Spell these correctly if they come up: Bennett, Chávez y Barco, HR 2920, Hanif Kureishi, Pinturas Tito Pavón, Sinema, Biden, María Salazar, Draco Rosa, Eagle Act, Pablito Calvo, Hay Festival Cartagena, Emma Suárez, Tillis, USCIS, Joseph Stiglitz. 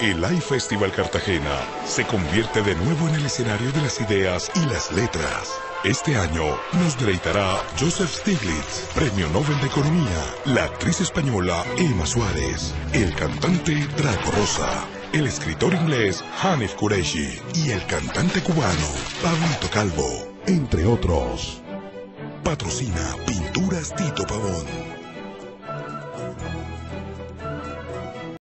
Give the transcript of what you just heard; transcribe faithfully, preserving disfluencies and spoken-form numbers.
El Hay Festival Cartagena se convierte de nuevo en el escenario de las ideas y las letras. Este año nos deleitará Joseph Stiglitz, Premio Nobel de Economía, la actriz española Emma Suárez, el cantante Draco Rosa, el escritor inglés Hanif Kureishi y el cantante cubano Pablito Calvo, entre otros. Patrocina Pinturas Tito Pavón.